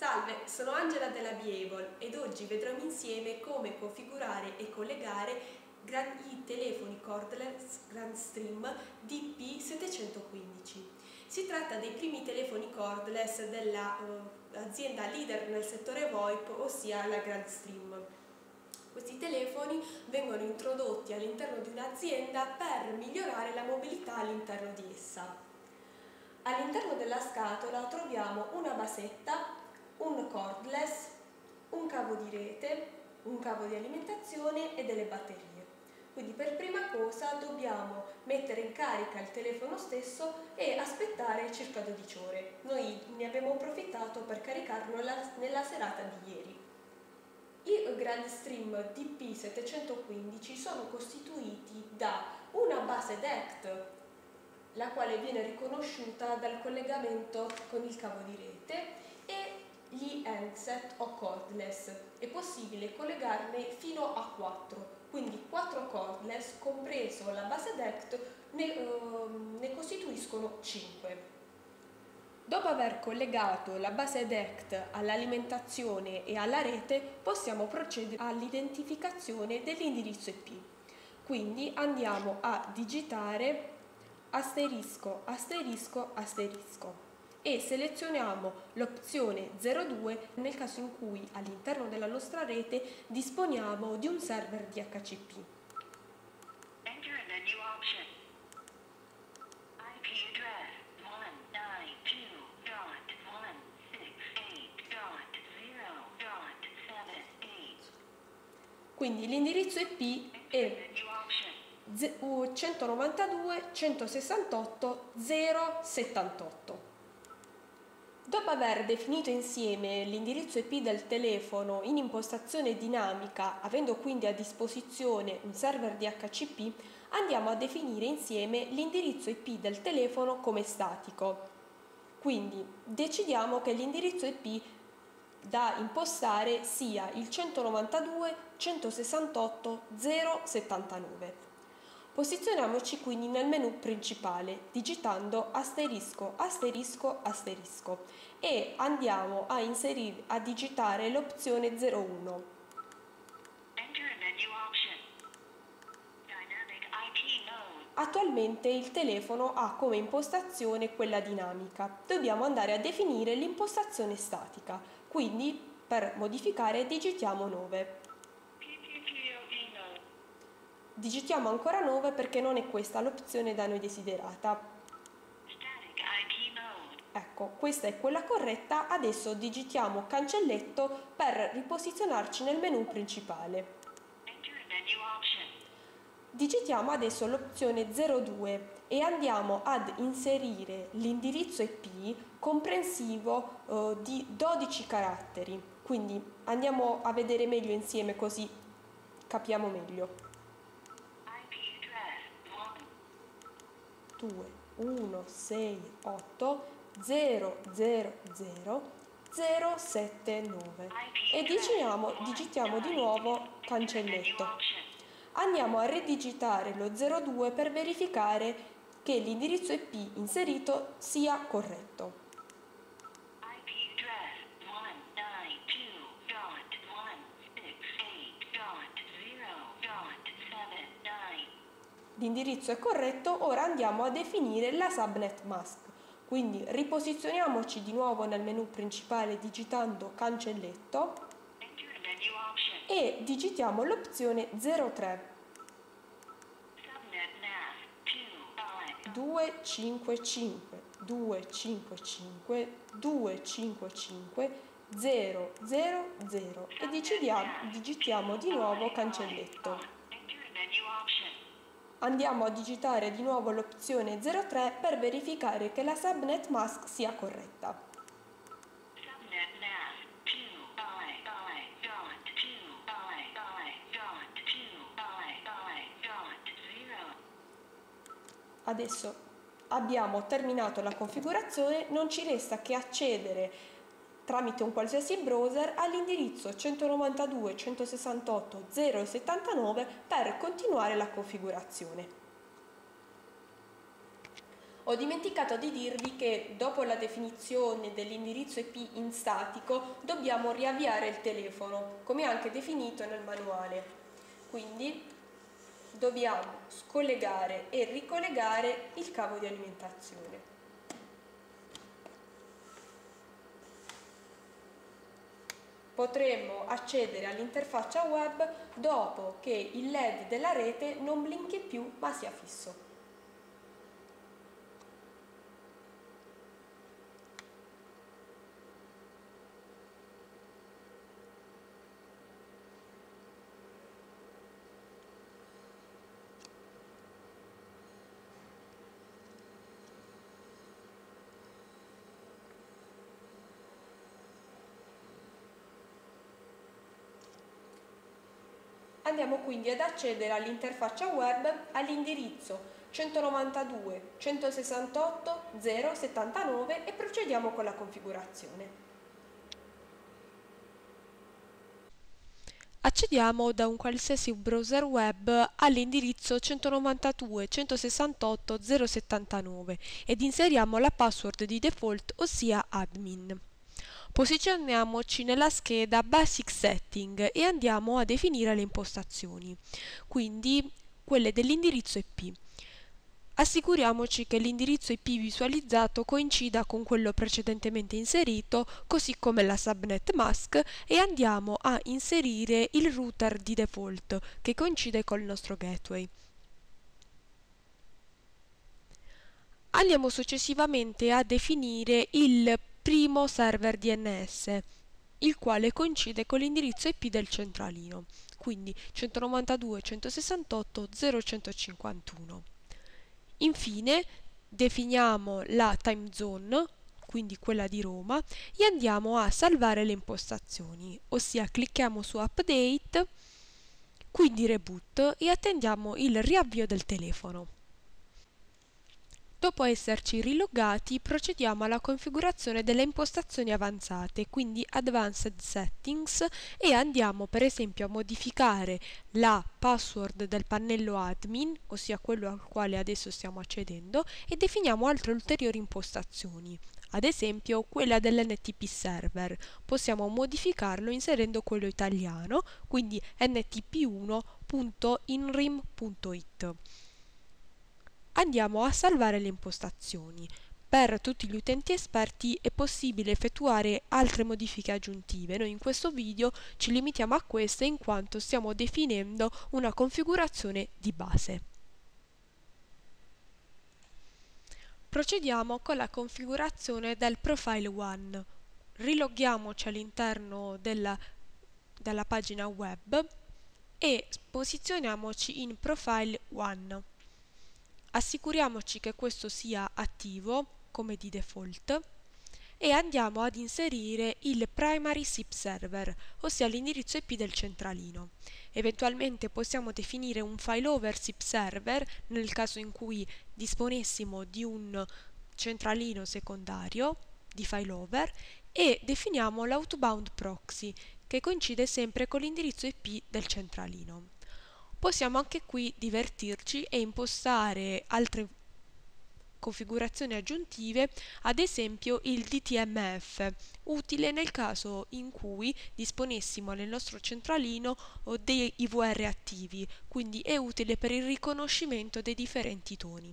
Salve, sono Angela della Beable ed oggi vedremo insieme come configurare e collegare i telefoni cordless Grandstream DP715. Si tratta dei primi telefoni cordless dell'azienda leader nel settore VoIP, ossia la Grandstream. Questi telefoni vengono introdotti all'interno di un'azienda per migliorare la mobilità all'interno di essa. All'interno della scatola troviamo una basetta, un cordless, un cavo di rete, un cavo di alimentazione e delle batterie. Quindi per prima cosa dobbiamo mettere in carica il telefono stesso e aspettare circa 12 ore. Noi ne abbiamo approfittato per caricarlo nella serata di ieri. I Grandstream DP715 sono costituiti da una base DECT, la quale viene riconosciuta dal collegamento con il cavo di rete, e gli handset o cordless. È possibile collegarne fino a 4, quindi 4 cordless, compreso la base DECT, ne costituiscono 5. Dopo aver collegato la base DECT all'alimentazione e alla rete, possiamo procedere all'identificazione dell'indirizzo IP. Quindi andiamo a digitare asterisco, asterisco, asterisco e selezioniamo l'opzione 02 nel caso in cui all'interno della nostra rete disponiamo di un server DHCP. Enter the new option. IP address 192.168.0.78. Quindi l'indirizzo IP è 192.168.0.78. Dopo aver definito insieme l'indirizzo IP del telefono in impostazione dinamica, avendo quindi a disposizione un server DHCP, andiamo a definire insieme l'indirizzo IP del telefono come statico. Quindi decidiamo che l'indirizzo IP da impostare sia il 192.168.0.79. Posizioniamoci quindi nel menu principale digitando asterisco, asterisco, asterisco e andiamo a inserire, a digitare l'opzione 01. Attualmente il telefono ha come impostazione quella dinamica. Dobbiamo andare a definire l'impostazione statica, quindi per modificare digitiamo 9. Digitiamo ancora 9 perché non è questa l'opzione da noi desiderata. Ecco, questa è quella corretta. Adesso digitiamo cancelletto per riposizionarci nel menu principale. Digitiamo adesso l'opzione 02 e andiamo ad inserire l'indirizzo IP comprensivo di 12 caratteri. Quindi andiamo a vedere meglio insieme così capiamo meglio. 21680000079 e digitiamo di nuovo cancelletto. Andiamo a redigitare lo 02 per verificare che l'indirizzo IP inserito sia corretto. L'indirizzo è corretto, ora andiamo a definire la subnet mask. Quindi riposizioniamoci di nuovo nel menu principale digitando cancelletto e digitiamo l'opzione 03. 255 255 255 000 e digitiamo di nuovo cancelletto. Andiamo a digitare di nuovo l'opzione 03 per verificare che la subnet mask sia corretta. Adesso abbiamo terminato la configurazione, non ci resta che accedere tramite un qualsiasi browser all'indirizzo 192.168.0.79 per continuare la configurazione. Ho dimenticato di dirvi che dopo la definizione dell'indirizzo IP in statico dobbiamo riavviare il telefono, come anche definito nel manuale. Quindi dobbiamo scollegare e ricollegare il cavo di alimentazione. Potremmo accedere all'interfaccia web dopo che il LED della rete non blinchi più ma sia fisso. Andiamo quindi ad accedere all'interfaccia web all'indirizzo 192.168.0.79 e procediamo con la configurazione. Accediamo da un qualsiasi browser web all'indirizzo 192.168.0.79 ed inseriamo la password di default, ossia admin. Posizioniamoci nella scheda Basic Setting e andiamo a definire le impostazioni, quindi quelle dell'indirizzo IP. Assicuriamoci che l'indirizzo IP visualizzato coincida con quello precedentemente inserito, così come la subnet mask, e andiamo a inserire il router di default che coincide col nostro gateway. Andiamo successivamente a definire il primo server DNS, il quale coincide con l'indirizzo IP del centralino, quindi 192.168.0.151. Infine definiamo la time zone, quindi quella di Roma, e andiamo a salvare le impostazioni, ossia clicchiamo su Update, quindi Reboot, e attendiamo il riavvio del telefono. Dopo esserci riloggati, procediamo alla configurazione delle impostazioni avanzate, quindi Advanced Settings, e andiamo per esempio a modificare la password del pannello admin, ossia quello al quale adesso stiamo accedendo, e definiamo altre ulteriori impostazioni, ad esempio quella dell'NTP server. Possiamo modificarlo inserendo quello italiano, quindi ntp1.inrim.it. Andiamo a salvare le impostazioni. Per tutti gli utenti esperti è possibile effettuare altre modifiche aggiuntive. Noi in questo video ci limitiamo a queste in quanto stiamo definendo una configurazione di base. Procediamo con la configurazione del Profile One. Riloghiamoci all'interno della pagina web e posizioniamoci in Profile One. Assicuriamoci che questo sia attivo, come di default, e andiamo ad inserire il primary SIP server, ossia l'indirizzo IP del centralino. Eventualmente possiamo definire un failover SIP server nel caso in cui disponessimo di un centralino secondario di failover, e definiamo l'outbound proxy che coincide sempre con l'indirizzo IP del centralino. Possiamo anche qui divertirci e impostare altre configurazioni aggiuntive, ad esempio il DTMF, utile nel caso in cui disponessimo nel nostro centralino dei IVR attivi, quindi è utile per il riconoscimento dei differenti toni.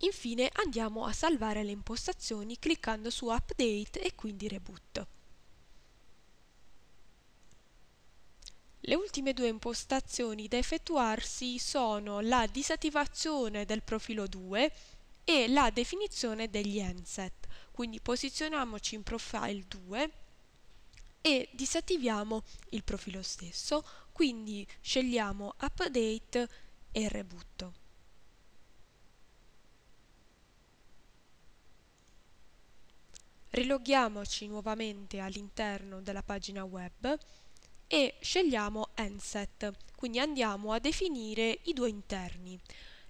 Infine andiamo a salvare le impostazioni cliccando su Update e quindi Reboot. Le ultime due impostazioni da effettuarsi sono la disattivazione del profilo 2 e la definizione degli handset. Quindi posizioniamoci in Profile 2 e disattiviamo il profilo stesso, quindi scegliamo Update e Reboot. Riloghiamoci nuovamente all'interno della pagina web e scegliamo Handset, quindi andiamo a definire i due interni.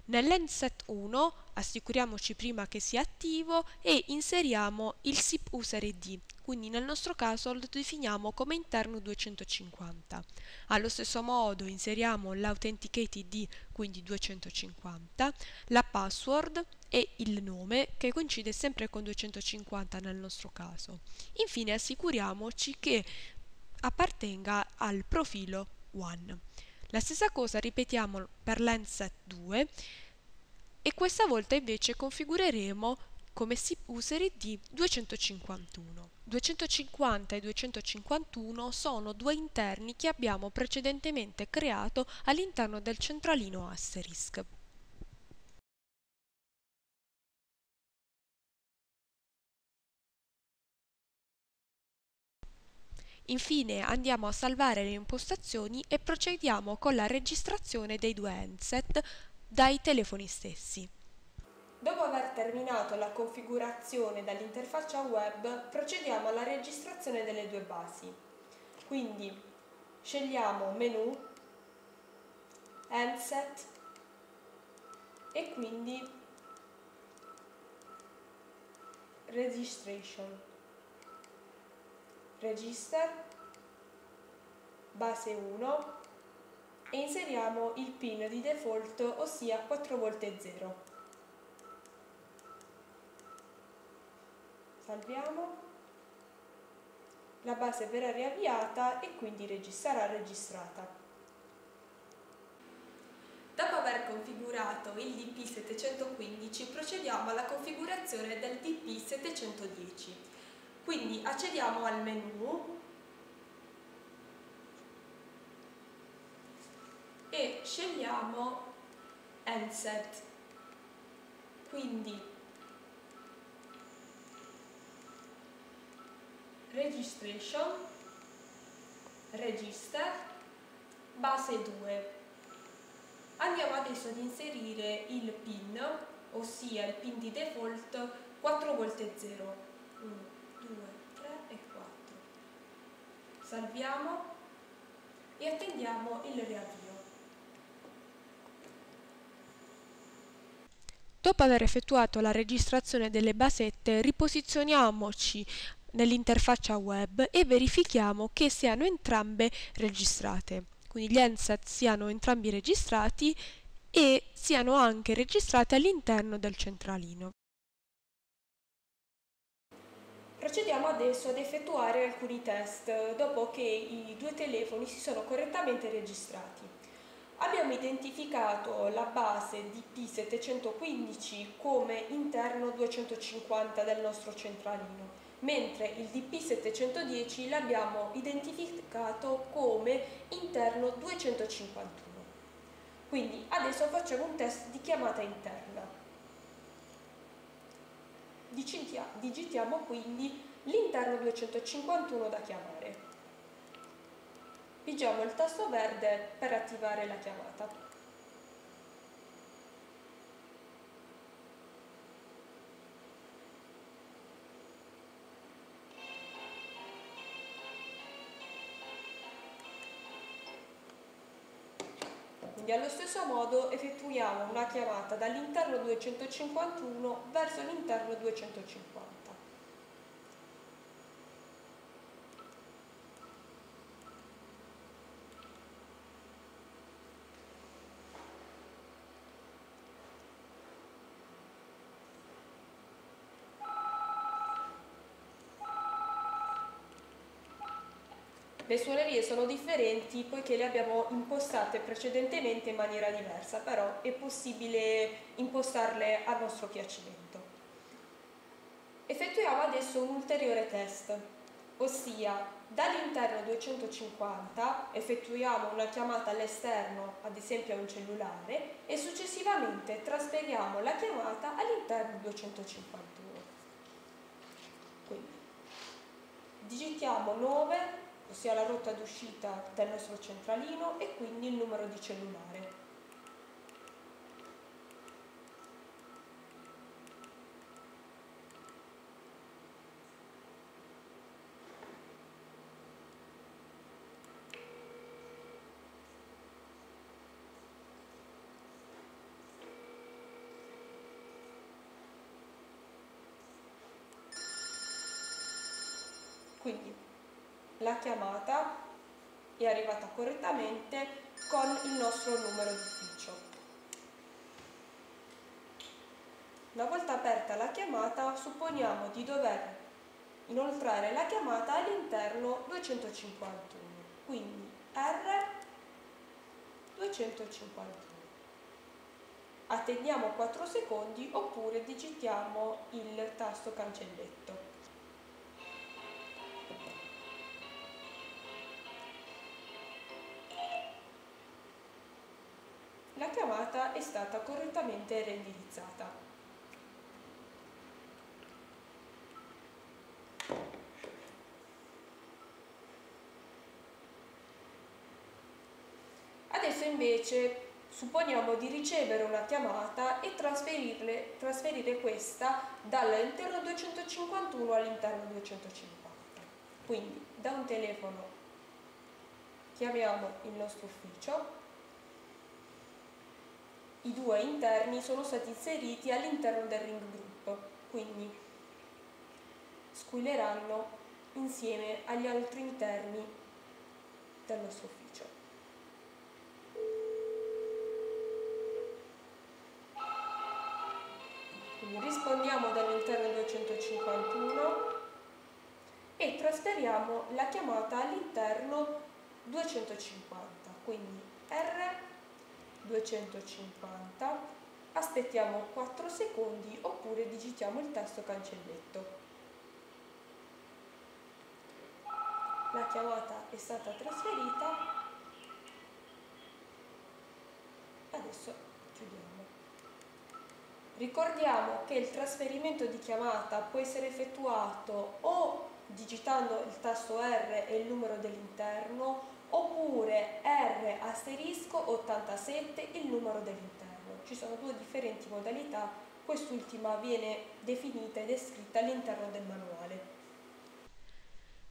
Nell'endset 1 assicuriamoci prima che sia attivo e inseriamo il SIP user ID, quindi nel nostro caso lo definiamo come interno 250. Allo stesso modo inseriamo l'authenticate ID, quindi 250, la password e il nome che coincide sempre con 250 nel nostro caso. Infine assicuriamoci che appartenga al profilo One. La stessa cosa ripetiamo per l'endset 2 e questa volta invece configureremo come SIP user ID 251. 250 e 251 sono due interni che abbiamo precedentemente creato all'interno del centralino Asterisk. Infine andiamo a salvare le impostazioni e procediamo con la registrazione dei due handset dai telefoni stessi. Dopo aver terminato la configurazione dall'interfaccia web, procediamo alla registrazione delle due basi. Quindi scegliamo menu, handset e quindi registration. Register, base 1 e inseriamo il PIN di default, ossia 4 volte 0. Salviamo, la base verrà riavviata e quindi sarà registrata. Dopo aver configurato il DP715 procediamo alla configurazione del DP710. Quindi accediamo al menu e scegliamo handset, quindi registration, register, base 2. Andiamo adesso ad inserire il PIN, ossia il PIN di default 4 volte 0. 1, 2, 3 e 4. Salviamo e attendiamo il riavvio. Dopo aver effettuato la registrazione delle basette, riposizioniamoci nell'interfaccia web e verifichiamo che siano entrambe registrate. Quindi gli handset siano entrambi registrati e siano anche registrate all'interno del centralino. Procediamo adesso ad effettuare alcuni test dopo che i due telefoni si sono correttamente registrati. Abbiamo identificato la base DP715 come interno 250 del nostro centralino, mentre il DP710 l'abbiamo identificato come interno 251. Quindi adesso facciamo un test di chiamata interna. Digitiamo quindi l'interno 251 da chiamare. Pigiamo il tasto verde per attivare la chiamata. Quindi allo stesso modo effettuiamo una chiamata dall'interno 251 verso l'interno 250. Le suonerie sono differenti poiché le abbiamo impostate precedentemente in maniera diversa, però è possibile impostarle a nostro piacimento. Effettuiamo adesso un ulteriore test, ossia dall'interno 250 effettuiamo una chiamata all'esterno, ad esempio a un cellulare, e successivamente trasferiamo la chiamata all'interno 251. Quindi digitiamo 9, ossia la rotta d'uscita del nostro centralino e quindi il numero di cellulare. Quindi la chiamata è arrivata correttamente con il nostro numero d'ufficio. Una volta aperta la chiamata, supponiamo di dover inoltrare la chiamata all'interno 251, quindi R251. Attendiamo 4 secondi oppure digitiamo il tasto cancelletto. La chiamata è stata correttamente reindirizzata. Adesso invece supponiamo di ricevere una chiamata e trasferire questa dall'interno 251 all'interno 250. Quindi da un telefono chiamiamo il nostro ufficio. I due interni sono stati inseriti all'interno del ring group, quindi squilleranno insieme agli altri interni del nostro ufficio. Quindi rispondiamo dall'interno 251 e trasferiamo la chiamata all'interno 250, quindi R250, aspettiamo 4 secondi oppure digitiamo il tasto cancelletto. La chiamata è stata trasferita, adesso chiudiamo. Ricordiamo che il trasferimento di chiamata può essere effettuato o digitando il tasto R e il numero dell'interno, oppure R asterisco 87 il numero dell'interno. Ci sono due differenti modalità, quest'ultima viene definita e descritta all'interno del manuale.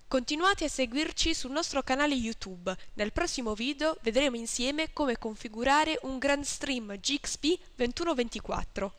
Continuate a seguirci sul nostro canale YouTube. Nel prossimo video vedremo insieme come configurare un Grandstream GXP2124.